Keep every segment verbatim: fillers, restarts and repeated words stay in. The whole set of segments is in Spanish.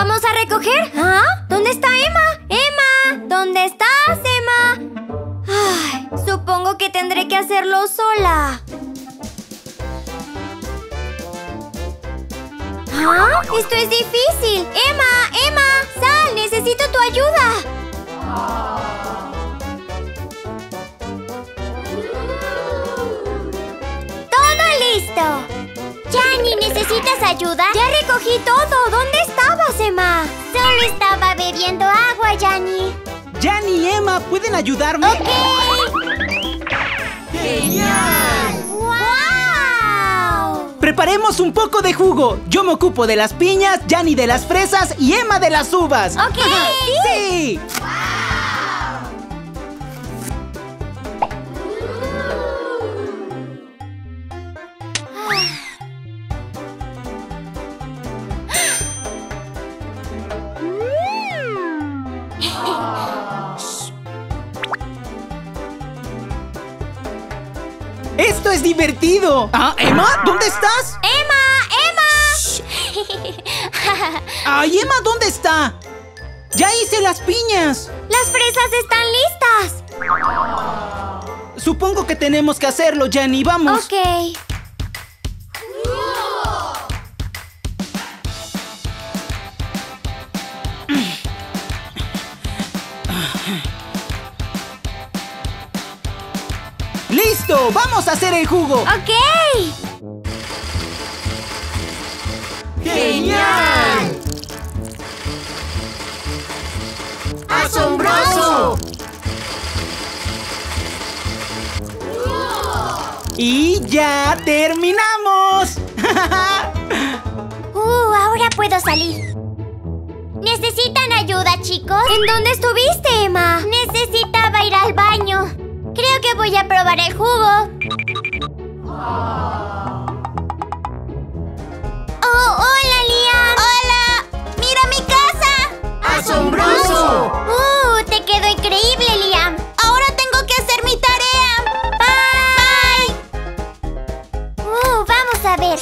¿Vamos a recoger? ¿Ah? ¿Dónde está Emma? ¡Emma! ¿Dónde estás, Emma? Ay, supongo que tendré que hacerlo sola. ¿Ah? ¡Esto es difícil! ¡Emma! ¡Emma! ¡Sal! ¡Necesito tu ayuda! Jannie, ¿necesitas ayuda? Ya recogí todo. ¿Dónde estabas, Emma? Solo estaba bebiendo agua, Jannie. Jannie y Emma, ¿pueden ayudarme? ¡Ok! ¡Genial! ¡Wow! Preparemos un poco de jugo. Yo me ocupo de las piñas, Jannie de las fresas y Emma de las uvas. ¡Ok! ¡Sí! ¡Sí! Wow. ¡Esto es divertido! ¿Ah, Emma? ¿Dónde estás? ¡Emma! ¡Emma! ¡Ay, Emma! ¿Dónde está? ¡Ya hice las piñas! ¡Las fresas están listas! Supongo que tenemos que hacerlo, Jannie. ¡Vamos! Ok. ¡Listo! ¡Vamos a hacer el jugo! ¡Ok! ¡Genial! ¡Asombroso! ¡Y ya terminamos! ¡Uh! Ahora puedo salir. ¿Necesitan ayuda, chicos? ¿En dónde estuviste, Emma? Necesitaba ir al baño. Creo que voy a probar el jugo. ¡Oh, hola, Liam! ¡Hola! ¡Mira mi casa! ¡Asombroso! ¡Uh! ¡Te quedó increíble, Liam! ¡Ahora tengo que hacer mi tarea! ¡Bye! Bye. ¡Uh! Vamos a ver.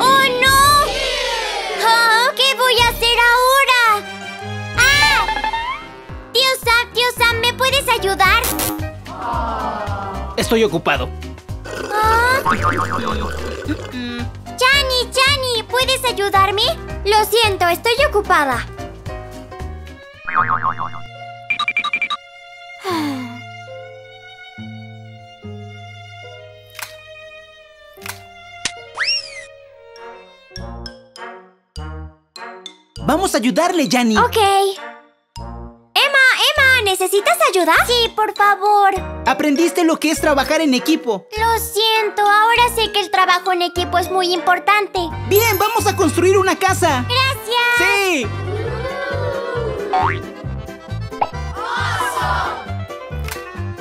¡Oh, no! Oh, ¿qué voy a hacer ahora? ¡Ah! ¡Tío Sam, tío Sam! ¿Me puedes ayudar? Estoy ocupado. ¿Ah? Jannie, Jannie, ¿puedes ayudarme? Lo siento, estoy ocupada. Vamos a ayudarle, Jannie. Ok. ¿Necesitas ayuda? Sí, por favor. Aprendiste lo que es trabajar en equipo. Lo siento, ahora sé que el trabajo en equipo es muy importante. Bien, vamos a construir una casa. ¡Gracias! ¡Sí!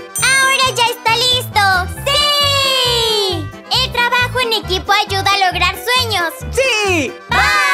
¡Ahora ya está listo! ¡Sí! El trabajo en equipo ayuda a lograr sueños. ¡Sí! ¡Bye!